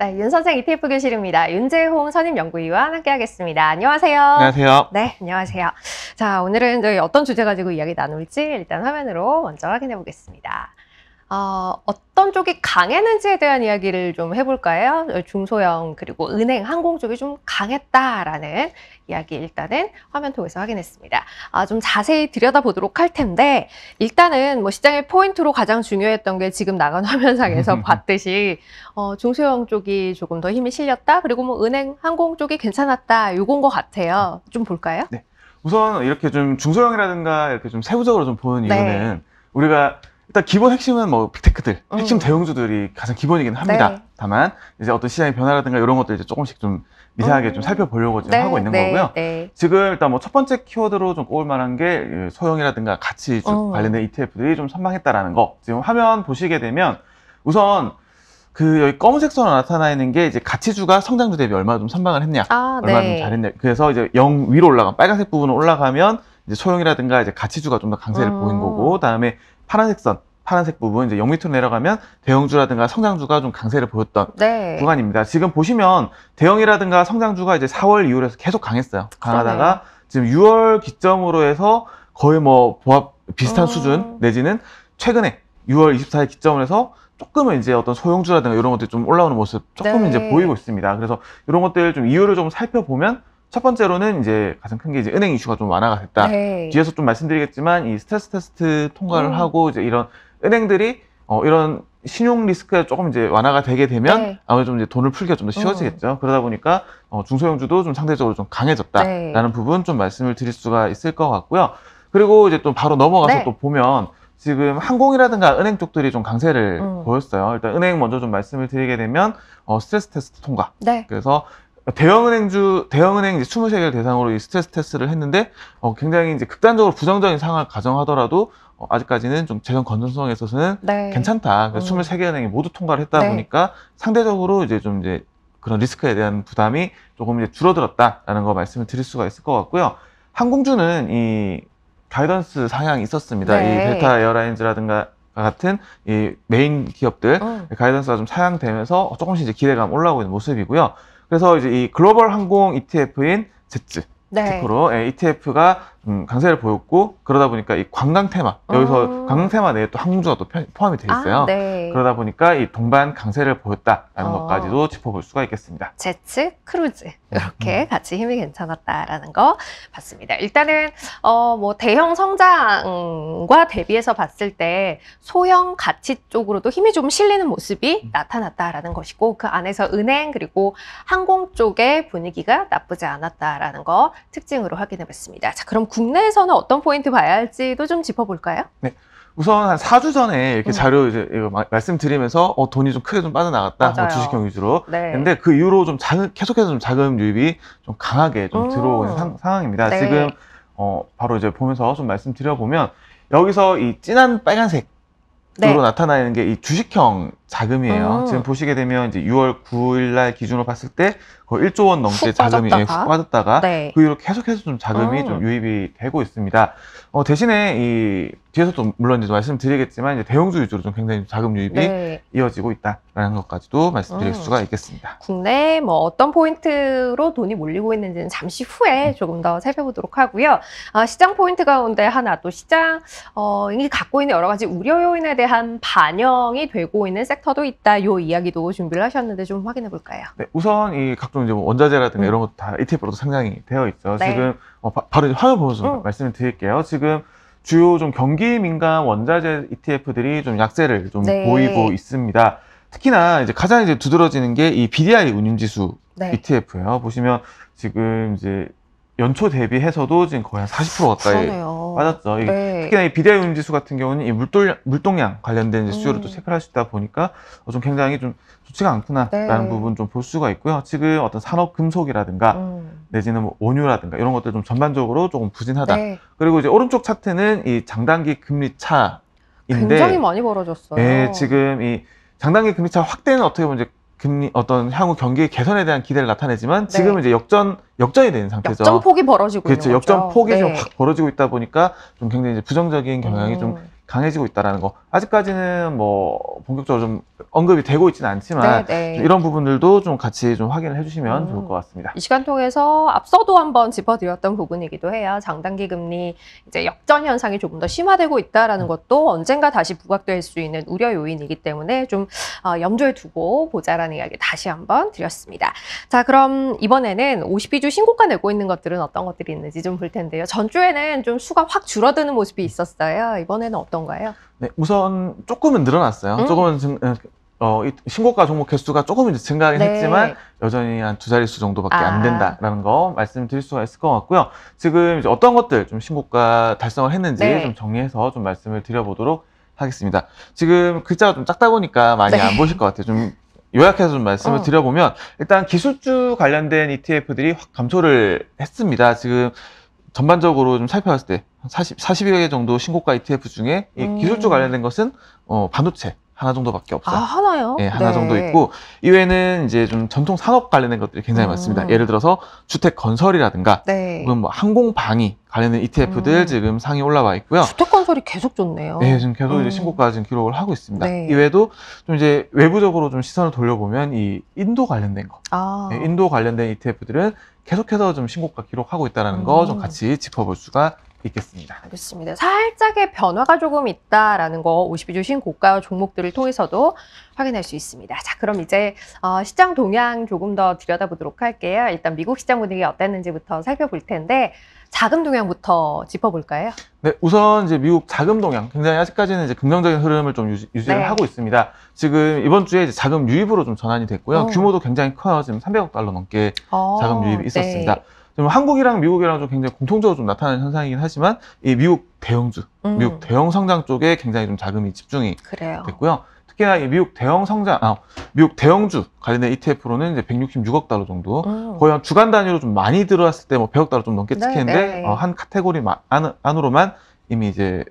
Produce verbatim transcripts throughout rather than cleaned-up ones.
네, 윤선생 이티에프 교실입니다. 윤재홍 선임연구위와 함께하겠습니다. 안녕하세요. 안녕하세요. 네, 안녕하세요. 자, 오늘은 저희 어떤 주제 가지고 이야기 나눌지 일단 화면으로 먼저 확인해 보겠습니다. 어, 어떤 쪽이 강했는지에 대한 이야기를 좀 해볼까요? 중소형 그리고 은행, 항공 쪽이 좀 강했다라는 이야기 일단은 화면 통해서 확인했습니다. 아, 좀 자세히 들여다보도록 할 텐데 일단은 뭐 시장의 포인트로 가장 중요했던 게 지금 나간 화면상에서 봤듯이 어, 중소형 쪽이 조금 더 힘이 실렸다. 그리고 뭐 은행, 항공 쪽이 괜찮았다. 요건 것 같아요. 좀 볼까요? 네. 우선 이렇게 좀 중소형이라든가 이렇게 좀 세부적으로 좀 보는 이유는 네. 우리가 일단 기본 핵심은 뭐 빅테크들, 핵심 음. 대형주들이 가장 기본이긴 합니다. 네. 다만 이제 어떤 시장의 변화라든가 이런 것들 이제 조금씩 좀 미세하게 음. 좀 살펴보려고 지금 네. 하고 있는 네. 거고요. 네. 지금 일단 뭐 첫 번째 키워드로 좀 꼽을 만한 게 소형이라든가 가치 음. 관련된 이티에프들이 좀 선방했다라는 거. 지금 화면 보시게 되면 우선 그 여기 검은색 선으로 나타나 있는 게 이제 가치주가 성장주 대비 얼마 좀 선방을 했냐, 아, 얼마 네. 좀 잘했냐. 그래서 이제 영 위로 올라간 빨간색 부분으로 올라가면 이제 소형이라든가 이제 가치주가 좀 더 강세를 음. 보인 거고, 그다음에 파란색 선, 파란색 부분 이제 영 밑으로 내려가면 대형주라든가 성장주가 좀 강세를 보였던 네. 구간입니다. 지금 보시면 대형이라든가 성장주가 이제 사월 이후로 해서 계속 강했어요. 강하다가 그러네. 지금 유월 기점으로 해서 거의 뭐 보합 비슷한 음. 수준 내지는 최근에 유월 이십사일 기점으로 해서 조금은 이제 어떤 소형주라든가 이런 것들이 좀 올라오는 모습 조금 네. 이제 보이고 있습니다. 그래서 이런 것들 좀 이유를 좀 살펴보면 첫 번째로는 이제 가장 큰 게 이제 은행 이슈가 좀 완화가 됐다. 네. 뒤에서 좀 말씀드리겠지만 이 스트레스 테스트 통과를 음. 하고 이제 이런 은행들이 어 이런 신용 리스크가 조금 이제 완화가 되게 되면 네. 아무래도 좀 이제 돈을 풀기가 좀 더 쉬워지겠죠. 음. 그러다 보니까 어 중소형주도 좀 상대적으로 좀 강해졌다라는 네. 부분 좀 말씀을 드릴 수가 있을 것 같고요. 그리고 이제 또 바로 넘어가서 네. 또 보면 지금 항공이라든가 은행 쪽들이 좀 강세를 음. 보였어요. 일단 은행 먼저 좀 말씀을 드리게 되면 어 스트레스 테스트 통과. 네. 그래서 대형은행주, 대형은행 이제 이십삼 개를 대상으로 이 스트레스 테스트를 했는데, 어, 굉장히 이제 극단적으로 부정적인 상황을 가정하더라도, 어, 아직까지는 좀 재정 건전성에 있어서는 네. 괜찮다. 그래서 음. 이십삼 개 은행이 모두 통과를 했다 네. 보니까 상대적으로 이제 좀 이제 그런 리스크에 대한 부담이 조금 이제 줄어들었다라는 거 말씀을 드릴 수가 있을 것 같고요. 항공주는 이 가이던스 상향이 있었습니다. 네. 이 델타 에어라인즈라든가 같은 이 메인 기업들, 음. 가이던스가 좀 상향되면서 조금씩 이제 기대감 올라오고 있는 모습이고요. 그래서 이제 이 글로벌 항공 이티에프인 제츠, 네. 특허로 이티에프가 음 강세를 보였고, 그러다 보니까 이 관광 테마, 여기서 음. 관광 테마 내에 또 항공주가 또 포함이 돼 있어요. 아, 네. 그러다 보니까 이 동반 강세를 보였다라는 어. 것까지도 짚어볼 수가 있겠습니다. 제츠, 크루즈 이렇게 음. 같이 힘이 괜찮았다라는 거 봤습니다. 일단은 어, 뭐 대형 성장과 대비해서 봤을 때 소형 가치 쪽으로도 힘이 좀 실리는 모습이 음. 나타났다라는 것이고, 그 안에서 은행 그리고 항공 쪽의 분위기가 나쁘지 않았다라는 거 특징으로 확인해봤습니다. 자, 그럼 국내에서는 어떤 포인트 봐야 할지도 좀 짚어볼까요? 네. 우선 한 사 주 전에 이렇게 음. 자료 이제 이거 마, 말씀드리면서 어, 돈이 좀 크게 좀 빠져나갔다. 뭐 주식형 위주로. 네. 근데 그 이후로 좀 자금, 계속해서 좀 자금 유입이 좀 강하게 좀 음. 들어오는 상, 상황입니다. 네. 지금 어, 바로 이제 보면서 좀 말씀드려보면 여기서 이 진한 빨간색 으로 네. 나타나는 게 이 주식형 자금이에요. 음. 지금 보시게 되면 이제 유월 구일날 기준으로 봤을 때 거의 일조 원 넘게 자금이 빠졌다가, 예, 훅 빠졌다가 네. 그 이후로 계속해서 좀 자금이 음. 좀 유입이 되고 있습니다. 어, 대신에 이 뒤에서 또 물론 이제 말씀드리겠지만 이제 대형주 위주로 좀 굉장히 자금 유입이 네. 이어지고 있다라는 것까지도 말씀드릴 음. 수가 있겠습니다. 국내 뭐 어떤 포인트로 돈이 몰리고 있는지는 잠시 후에 음. 조금 더 살펴보도록 하고요. 아, 시장 포인트 가운데 하나 또 시장 어, 이게 갖고 있는 여러 가지 우려 요인에 대한 반영이 되고 있는 섹터도 있다. 요 이야기도 준비를 하셨는데 좀 확인해 볼까요? 네, 우선 이 각종 이제 뭐 원자재라든가 음. 이런 것도 다 이티에프로도 상장이 되어 있죠. 네. 지금 어, 바, 바로 이제 화면 보면서 음. 말씀을 드릴게요. 지금 주요 좀 경기 민감 원자재 이티에프들이 좀 약세를 좀 네. 보이고 있습니다. 특히나 이제 가장 이제 두드러지는 게 이 비디아이 운임지수 네. 이티에프예요. 보시면 지금 이제 연초 대비해서도 지금 거의 한 사십 퍼센트 가까이 그러네요. 빠졌죠. 네. 특히나 이 비디아이 운임지수 같은 경우는 이 물돌, 물동량 관련된 이제 수요를 음. 또 체크를 할 수 있다 보니까 좀 굉장히 좀 좋지가 않구나라는 네. 부분 좀 볼 수가 있고요. 지금 어떤 산업 금속이라든가 음. 내지는 뭐 원유라든가 이런 것들 좀 전반적으로 조금 부진하다. 네. 그리고 이제 오른쪽 차트는 이 장단기 금리 차인데 굉장히 많이 벌어졌어요. 네, 지금 이 장단기 금리 차 확대는 어떻게 보면 이제 금리 어떤 향후 경기의 개선에 대한 기대를 나타내지만 지금은 네. 이제 역전 역전이 되는 상태죠. 역전 폭이 벌어지고 그렇죠. 있는 거죠. 역전 폭이 네. 좀 확 벌어지고 있다 보니까 좀 굉장히 이제 부정적인 경향이 음. 좀 강해지고 있다는 거. 아직까지는 뭐 본격적으로 좀 언급이 되고 있지는 않지만 네네. 이런 부분들도 좀 같이 좀 확인을 해주시면 음. 좋을 것 같습니다. 이 시간 통해서 앞서도 한번 짚어드렸던 부분이기도 해요. 장단기 금리 이제 역전 현상이 조금 더 심화되고 있다라는 음. 것도 언젠가 다시 부각될 수 있는 우려 요인이기 때문에 좀 염두에 두고 보자라는 이야기 다시 한번 드렸습니다. 자, 그럼 이번에는 오십이 주 신고가 내고 있는 것들은 어떤 것들이 있는지 좀 볼 텐데요. 전주에는 좀 수가 확 줄어드는 모습이 있었어요. 이번에는 어떤가요? 네, 우선 조금은 늘어났어요. 음. 조금은 증, 어, 신고가 종목 개수가 조금 이제 증가하긴 네. 했지만 여전히 한 두 자릿수 정도밖에 아. 안 된다라는 거 말씀드릴 수가 있을 것 같고요. 지금 이제 어떤 것들 좀 신고가 달성을 했는지 네. 좀 정리해서 좀 말씀을 드려보도록 하겠습니다. 지금 글자가 좀 작다 보니까 많이 네. 안 보실 것 같아요. 좀 요약해서 좀 말씀을 어. 드려보면 일단 기술주 관련된 이티에프들이 확 감소를 했습니다. 지금 전반적으로 좀 살펴봤을 때 사십, 사십여 개 정도 신고가 이티에프 중에 이 기술주 관련된 것은 어, 반도체 하나 정도밖에 없어요. 아, 하나요? 네, 하나 네. 정도 있고 이외에는 이제 좀 전통 산업 관련된 것들이 굉장히 음. 많습니다. 예를 들어서 주택 건설이라든가 네. 혹은 뭐 항공 방위 관련된 이티에프들 음. 지금 상이 올라와 있고요. 주택 건설이 계속 좋네요. 네, 지금 계속 음. 이제 신고가 지금 기록을 하고 있습니다. 네. 이외에도 좀 이제 외부적으로 좀 시선을 돌려보면 이 인도 관련된 거, 아. 네, 인도 관련된 이티에프들은 계속해서 좀 신고가 기록하고 있다는 거 좀 음. 같이 짚어볼 수가 있겠습니다. 알겠습니다. 살짝의 변화가 조금 있다라는 거 오십이 주 신고가 종목들을 통해서도 확인할 수 있습니다. 자, 그럼 이제 어, 시장 동향 조금 더 들여다보도록 할게요. 일단 미국 시장 분위기 어땠는지부터 살펴볼 텐데 자금 동향부터 짚어볼까요? 네, 우선 이제 미국 자금 동향 굉장히 아직까지는 이제 긍정적인 흐름을 좀 유지, 유지를 네. 하고 있습니다. 지금 이번 주에 이제 자금 유입으로 좀 전환이 됐고요. 어. 규모도 굉장히 커요. 지금 삼백억 달러 넘게 어. 자금 유입이 있었습니다. 네. 한국이랑 미국이랑 좀 굉장히 공통적으로 좀 나타나는 현상이긴 하지만 이 미국 대형주, 음. 미국 대형 성장 쪽에 굉장히 좀 자금이 집중이 그래요. 됐고요. 특히나 이 미국 대형 성장, 아, 미국 대형주 관련된 이티에프로는 이제 백육십육억 달러 정도, 음. 거의 한 주간 단위로 좀 많이 들어왔을 때 뭐 백억 달러 좀 넘게 찍히는데 네, 네. 어, 한 카테고리 안, 안으로만 이미 이제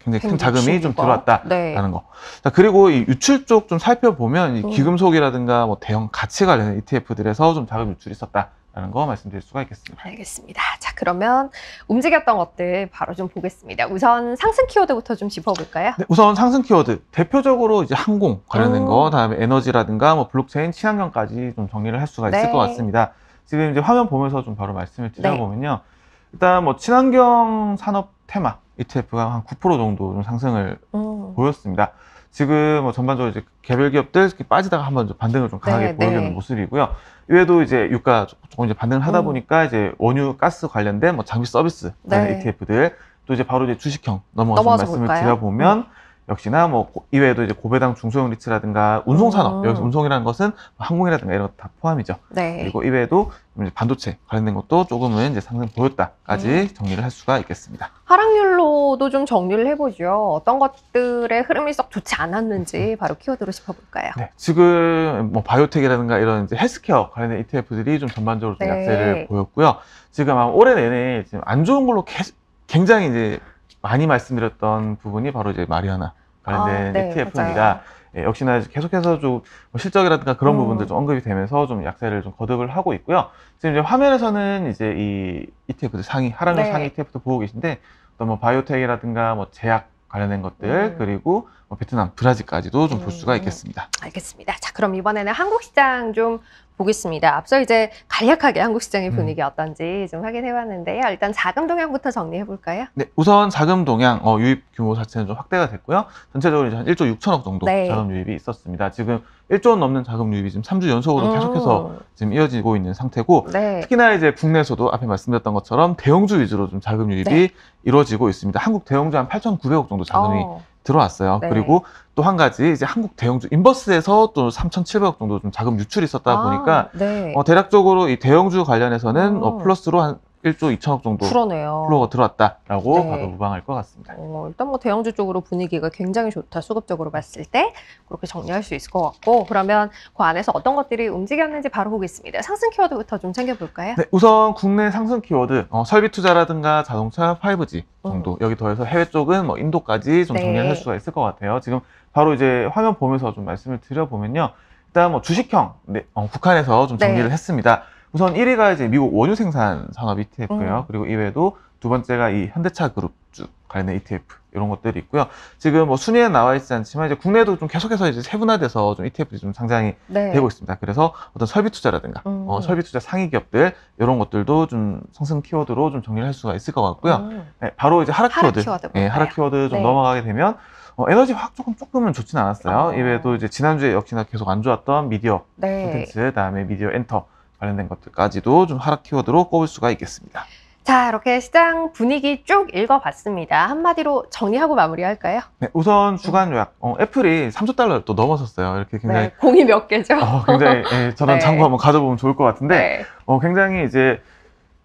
굉장히 큰 자금이 좀 들어왔다라는 네. 거. 자, 그리고 이 유출 쪽 좀 살펴보면 이 기금속이라든가 뭐 대형 가치 관련된 이티에프들에서 좀 자금 유출이 있었다. 라는 거 말씀드릴 수가 있겠습니다. 알겠습니다. 자, 그러면 움직였던 것들 바로 좀 보겠습니다. 우선 상승 키워드부터 좀 짚어볼까요? 네, 우선 상승 키워드 대표적으로 이제 항공 관련된 음. 거, 다음에 에너지라든가 뭐 블록체인, 친환경까지 좀 정리를 할 수가 네. 있을 것 같습니다. 지금 이제 화면 보면서 좀 바로 말씀을 드려보면요, 네. 일단 뭐 친환경 산업 테마 이티에프가 한 구 퍼센트 정도 좀 상승을 음. 보였습니다. 지금 뭐 전반적으로 이제 개별 기업들 빠지다가 한번 반등을 좀 강하게 네, 보여주는 네. 모습이고요. 이외에도 이제 유가 조금 이제 반등을 하다 음. 보니까 이제 원유, 가스 관련된 뭐 장비 서비스 네. 이티에프들 또 이제 바로 이제 주식형 넘어가서 말씀을 볼까요? 드려보면 음. 역시나 뭐 이외에도 이제 고배당 중소형 리츠라든가 운송산업 음. 여기서 운송이라는 것은 항공이라든가 이런 것 다 포함이죠. 네. 그리고 이외에도 이제 반도체 관련된 것도 조금은 이제 상승 보였다까지 음. 정리를 할 수가 있겠습니다. 하락률로도 좀 정리를 해보죠. 어떤 것들의 흐름이 썩 좋지 않았는지 바로 키워드로 짚어볼까요? 네, 지금 뭐 바이오텍이라든가 이런 이제 헬스케어 관련된 이티에프들이 좀 전반적으로 좀 네. 약세를 보였고요. 지금 아마 올해 내내 지금 안 좋은 걸로 계속 굉장히 이제 많이 말씀드렸던 부분이 바로 이제 마리아나 관련된 아, 네, 이티에프입니다. 예, 역시나 계속해서 좀 실적이라든가 그런 음. 부분들 좀 언급이 되면서 좀 약세를 좀 거듭을 하고 있고요. 지금 이제 화면에서는 이제 이 이티에프들 상위, 하락률 네. 상위 이티에프도 보고 계신데 또 뭐 바이오텍이라든가 뭐 제약 관련된 것들 음. 그리고 뭐 베트남, 브라질까지도 좀 볼 수가 있겠습니다. 음. 알겠습니다. 자, 그럼 이번에는 한국 시장 좀 보겠습니다. 앞서 이제 간략하게 한국 시장의 분위기 음. 어떤지 좀 확인해봤는데요. 일단 자금 동향부터 정리해볼까요? 네, 우선 자금 동향 어, 유입 규모 자체는 좀 확대가 됐고요. 전체적으로 이제 한 일조 육천억 정도 네. 자금 유입이 있었습니다. 지금 일조 원 넘는 자금 유입이 지금 삼 주 연속으로 음. 계속해서 지금 이어지고 있는 상태고 네. 특히나 이제 국내에서도 앞에 말씀드렸던 것처럼 대형주 위주로 좀 자금 유입이 네. 이루어지고 있습니다. 한국 대형주 한 팔천구백억 정도 자금이 어. 들어왔어요. 네. 그리고 또 한 가지 이제 한국 대형주 인버스에서 또 삼천칠백억 정도 좀 자금 유출이 있었다 아, 보니까 네. 어, 대략적으로 이 대형주 관련해서는 어, 플러스로 한 일조 이천억 정도 그러네요. 플로가 들어왔다라고 네. 봐도 무방할 것 같습니다. 어, 일단 뭐 대형주 쪽으로 분위기가 굉장히 좋다. 수급적으로 봤을 때 그렇게 정리할 수 있을 것 같고 그러면 그 안에서 어떤 것들이 움직였는지 바로 보겠습니다. 상승 키워드부터 좀 챙겨볼까요? 네, 우선 국내 상승 키워드 어, 설비 투자라든가 자동차, 파이브지 정도 음. 여기 더해서 해외 쪽은 뭐 인도까지 좀 정리를 네. 할 수가 있을 것 같아요. 지금 바로 이제 화면 보면서 좀 말씀을 드려보면요. 일단 뭐 주식형 네, 어, 북한에서 좀 정리를 네. 했습니다. 우선 일 위가 이제 미국 원유 생산 산업 이티에프예요. 음. 그리고 이외에도 두 번째가 이 현대차 그룹 쭉 가 있는 이티에프 이런 것들이 있고요. 지금 뭐 순위에 나와 있지 않지만 이제 국내도 좀 계속해서 이제 세분화돼서 좀 이티에프들이 좀 상장이 네. 되고 있습니다. 그래서 어떤 설비 투자라든가 음. 어, 설비 투자 상위 기업들 이런 것들도 좀 상승 키워드로 좀 정리를 할 수가 있을 것 같고요. 음. 네, 바로 이제 하락 키워드, 하락 키워드, 네, 하락 키워드 좀 네. 넘어가게 되면 어, 에너지 화학 조금 조금은 좋지는 않았어요. 음. 이외에도 이제 지난주에 역시나 계속 안 좋았던 미디어 네. 콘텐츠, 그다음에 미디어 엔터 관련된 것들까지도 좀 하락 키워드로 꼽을 수가 있겠습니다. 자, 이렇게 시장 분위기 쭉 읽어봤습니다. 한마디로 정리하고 마무리할까요? 네, 우선 주간 요약. 어, 애플이 삼조 달러를 또 넘어섰어요. 이렇게 굉장히. 네, 공이 몇 개죠? 어, 굉장히, 예, 저런 네. 장부 한번 가져보면 좋을 것 같은데, 네. 어, 굉장히 이제,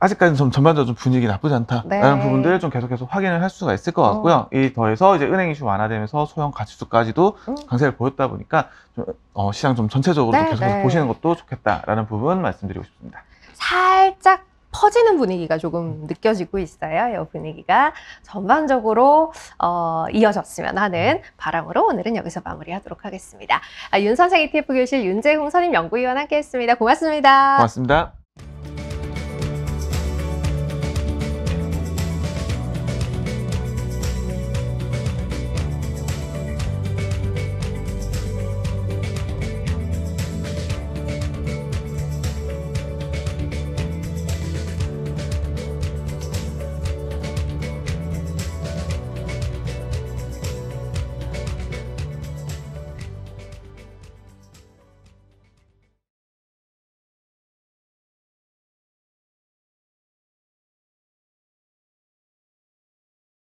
아직까지는 좀 전반적으로 좀 분위기 나쁘지 않다라는 네. 부분들을 좀 계속해서 확인을 할 수가 있을 것 같고요. 어. 이 더해서 이제 은행 이슈 완화되면서 소형 가치수까지도 음. 강세를 보였다 보니까 좀 어, 시장 좀 전체적으로 네, 좀 계속해서 네. 보시는 것도 좋겠다라는 부분 말씀드리고 싶습니다. 살짝 퍼지는 분위기가 조금 느껴지고 있어요. 이 분위기가 전반적으로 어, 이어졌으면 하는 바람으로 오늘은 여기서 마무리하도록 하겠습니다. 아, 윤선생 이티에프 교실 윤재홍 선임연구위원 함께했습니다. 고맙습니다. 고맙습니다.